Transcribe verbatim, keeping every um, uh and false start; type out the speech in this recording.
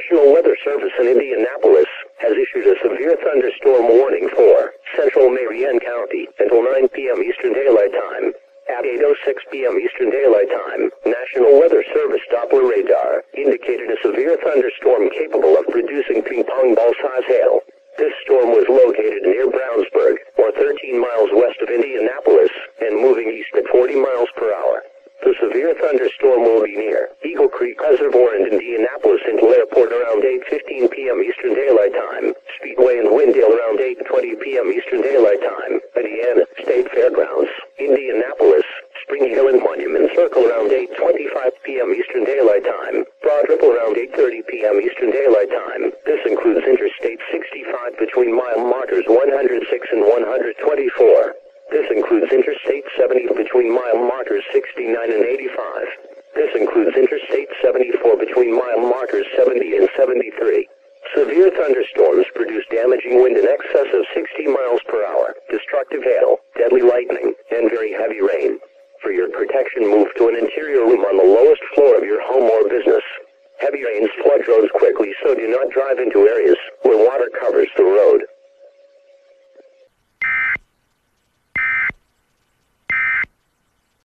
National Weather Service in Indianapolis has issued a severe thunderstorm warning for central Marion County until nine p m Eastern Daylight Time. At eight oh six p m Eastern Daylight Time, National Weather Service Doppler radar indicated a severe thunderstorm capable of producing ping-pong ball-size hail. This storm was located near Brownsburg, or thirteen miles west of Indianapolis, and moving east at forty miles per hour. The severe thunderstorm will be near Eagle Creek Reservoir in Indianapolis until airport around eight fifteen p m Eastern Daylight Time, Speedway and Windale around eight twenty p m Eastern Daylight Time, Indiana State Fairgrounds, Indianapolis, Spring Hill and Monument Circle around eight twenty-five p m Eastern Daylight Time, Broad Ripple around eight thirty p m Eastern Daylight Time. This includes Interstate sixty-five between mile markers one hundred six and one hundred twenty-four. This includes Interstate seventy between mile markers sixty-nine and eighty-five. This includes Interstate seventy-four between mile markers seventy and seventy-three. Severe thunderstorms produce damaging wind in excess of sixty miles per hour, destructive hail, deadly lightning, and very heavy rain. For your protection, move to an interior room on the lowest floor of your home or business. Heavy rains flood roads quickly, so do not drive into areas where water covers the road.